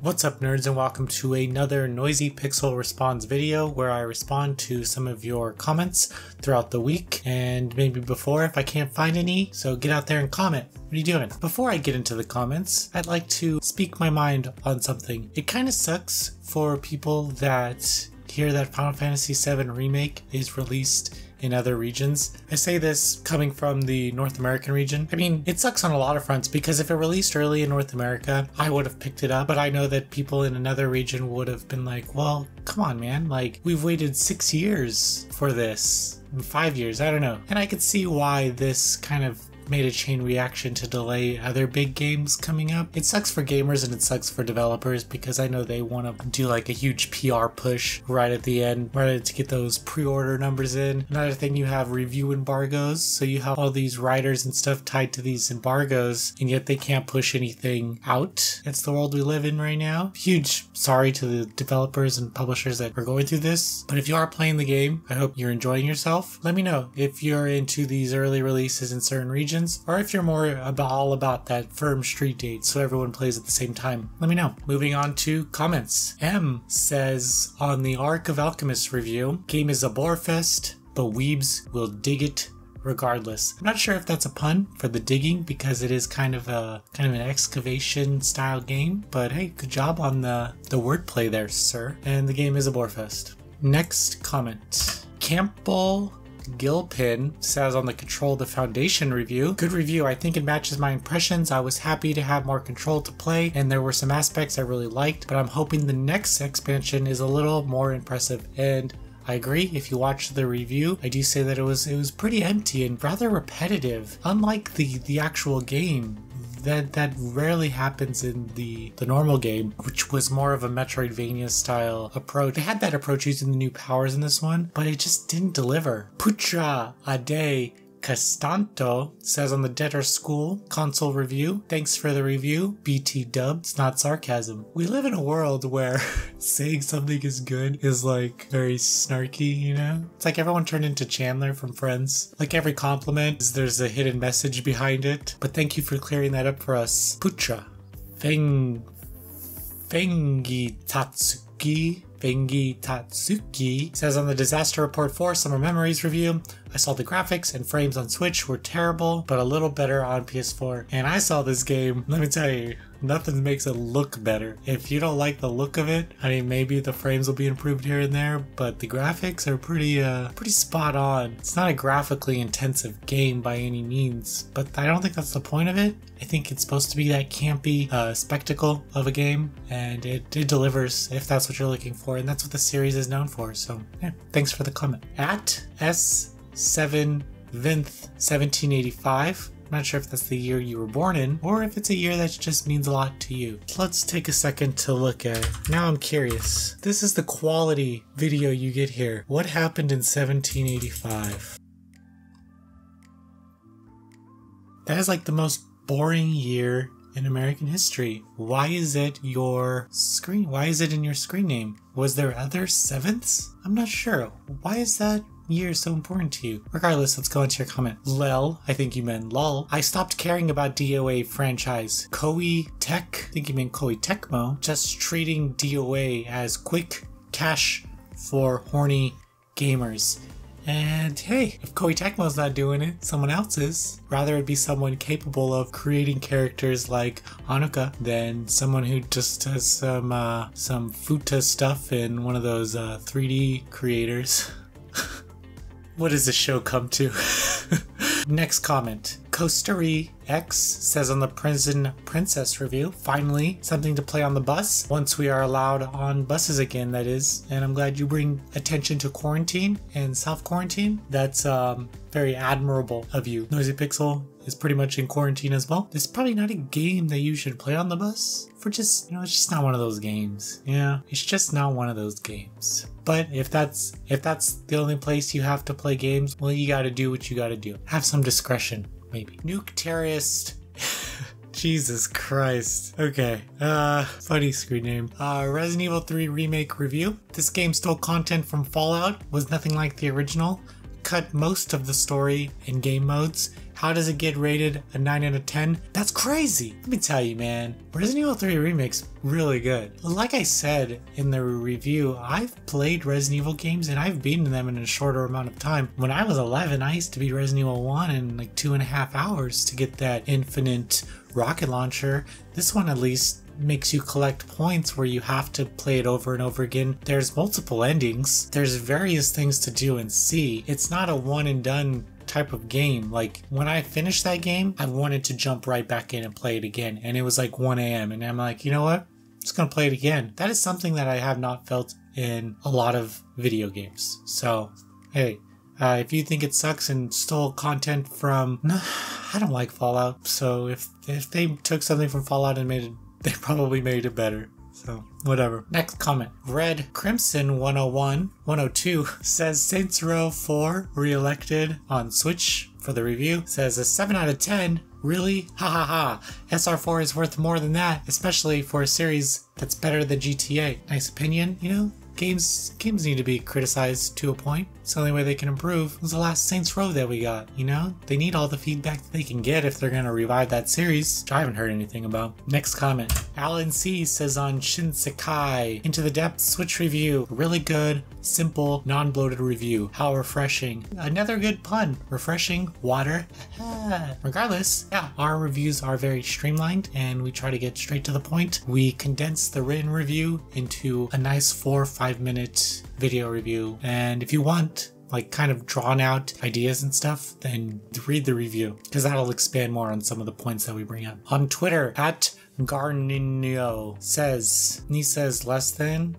What's up, nerds, and welcome to another Noisy Pixel response video where I respond to some of your comments throughout the week and maybe before if I can't find any. So get out there and comment. What are you doing? Before I get into the comments, I'd like to speak my mind on something. It kind of sucks for people that hear that Final Fantasy VII Remake is released in other regions. I say this coming from the North American region. I mean, it sucks on a lot of fronts because if it released early in North America, I would have picked it up, but I know that people in another region would have been like, well, come on, man, like, we've waited 6 years for this, 5 years, I don't know. And I could see why this kind of made a chain reaction to delay other big games coming up. It sucks for gamers and it sucks for developers because I know they want to do like a huge PR push right at the end, right to get those pre-order numbers in. Another thing, you have review embargoes, so you have all these writers and stuff tied to these embargoes, and yet they can't push anything out. That's the world we live in right now. Huge sorry to the developers and publishers that are going through this, but if you are playing the game, I hope you're enjoying yourself. Let me know if you're into these early releases in certain regions, or if you're more all about that firm street date so everyone plays at the same time. Let me know. Moving on to comments. M says, on the Ark of Alchemists review, game is a bore fest, but weebs will dig it regardless. I'm not sure if that's a pun for the digging because it is kind of an excavation style game, but hey, good job on the wordplay there, sir. And the game is a bore fest. Next comment. Campbell Gilpin says on the Control the Foundation review, good review, I think it matches my impressions. I was happy to have more Control to play and there were some aspects I really liked, but I'm hoping the next expansion is a little more impressive. And I agree. If you watch the review, I do say that it was pretty empty and rather repetitive, unlike the actual game. That rarely happens in the normal game, which was more of a Metroidvania style approach. They had that approach using the new powers in this one, but it just didn't deliver. Putra Ade Castanto says on the Debtor School console review, thanks for the review, BT Dub. It's not sarcasm. We live in a world where saying something is good is like very snarky, you know? It's like everyone turned into Chandler from Friends. Like every compliment, there's a hidden message behind it. But thank you for clearing that up for us. Putra. Fengi Tatsuki says on the Disaster Report 4 Summer Memories review, I saw the graphics and frames on Switch were terrible, but a little better on PS4. And I saw this game, let me tell you, nothing makes it look better. If you don't like the look of it, I mean, maybe the frames will be improved here and there, but the graphics are pretty spot on. It's not a graphically intensive game by any means, but I don't think that's the point of it. I think it's supposed to be that campy spectacle of a game, and it delivers if that's what you're looking for, and that's what the series is known for. So yeah, thanks for the comment. At S7Vinth1785, I'm not sure if that's the year you were born in, or if it's a year that just means a lot to you. Let's take a second to look at it. Now I'm curious. This is the quality video you get here. What happened in 1785? That is like the most boring year in American history. Why is it your screen? Why is it in your screen name? Was there other 7ths? I'm not sure. Why is that year so important to you? Regardless, let's go into your comment. Lel, I think you meant lol. I stopped caring about DOA franchise. Koei Tech, I think you meant Koei Tecmo, just treating DOA as quick cash for horny gamers. And hey, if Koei Tecmo's not doing it, someone else is. Rather it be someone capable of creating characters like Hanukkah than someone who just does some futa stuff in one of those 3D creators. What does this show come to? Next comment. Coastery X says on the Prison Princess review, finally, something to play on the bus. Once we are allowed on buses again, that is. And I'm glad you bring attention to quarantine and self-quarantine. That's very admirable of you. Noisy Pixel is pretty much in quarantine as well. It's probably not a game that you should play on the bus. For just, you know, it's just not one of those games. Yeah, it's just not one of those games. But if that's the only place you have to play games, well, you gotta do what you gotta do. Have some discretion, maybe. Nuke Terrorist. Jesus Christ. Okay, funny screen name. Resident Evil 3 Remake review. This game stole content from Fallout, was nothing like the original, cut most of the story and game modes, How does it get rated a 9 out of 10? That's crazy. Let me tell you, man, Resident Evil 3 Remake's really good. Like I said in the review, I've played Resident Evil games and I've beaten them in a shorter amount of time. When I was 11, I used to beat Resident Evil 1 in like 2.5 hours to get that infinite rocket launcher. This one at least makes you collect points where you have to play it over and over again. There's multiple endings. There's various things to do and see. It's not a one and done type of game. Like when I finished that game, I wanted to jump right back in and play it again. And it was like 1 a.m. and I'm like, you know what? I'm just gonna play it again. That is something that I have not felt in a lot of video games. So, hey, if you think it sucks and stole content from, I don't like Fallout. So if they took something from Fallout and made it, they probably made it better. So, whatever. Next comment. Red Crimson 101, 102 says Saints Row 4 reelected on Switch for the review. Says a 7 out of 10. Really? Ha ha ha. SR4 is worth more than that, especially for a series that's better than GTA. Nice opinion, you know? Games need to be criticized to a point. It's the only way they can improve. It was the last Saints Row that we got, you know? They need all the feedback that they can get if they're gonna revive that series, which I haven't heard anything about. Next comment. Alan C says on Shinsekai Into the Depth Switch review, really good, simple, non-bloated review. How refreshing. Another good pun. Refreshing water. Regardless, yeah, our reviews are very streamlined and we try to get straight to the point. We condense the written review into a nice 4 or 5 minute video review, and if you want like kind of drawn out ideas and stuff, then read the review because that'll expand more on some of the points that we bring up. On Twitter, at Garnino says Nisa is less than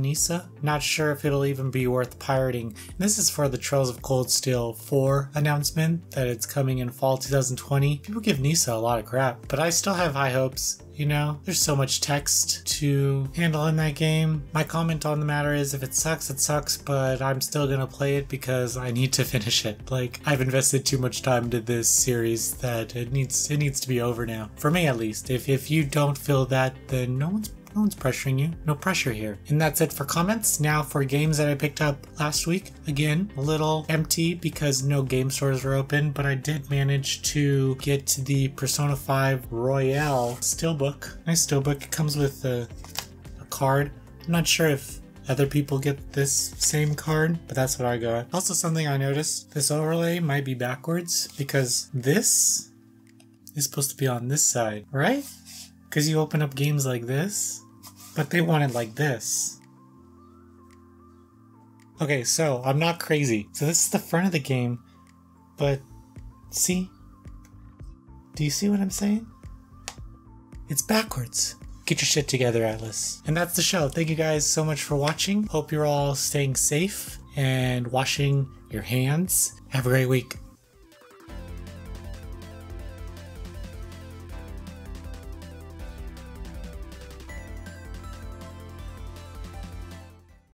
Nisa. Not sure if it'll even be worth pirating. And this is for the Trails of Cold Steel 4 announcement that it's coming in fall 2020. People give Nisa a lot of crap, but I still have high hopes. You know, there's so much text to handle in that game. My comment on the matter is if it sucks, but I'm still gonna play it because I need to finish it. Like, I've invested too much time into this series that it needs to be over now. For me at least. If you don't feel that, then no one's pressuring you. No pressure here. And that's it for comments. Now for games that I picked up last week. Again, a little empty because no game stores were open, but I did manage to get the Persona 5 Royale Steelbook. Nice Steelbook. It comes with a card. I'm not sure if other people get this same card, but that's what I got. Also something I noticed, this overlay might be backwards because this is supposed to be on this side, right? Because you open up games like this, but they want it like this. Okay, so I'm not crazy. So this is the front of the game, but see? Do you see what I'm saying? It's backwards. Get your shit together, Atlas. And that's the show. Thank you guys so much for watching. Hope you're all staying safe and washing your hands. Have a great week.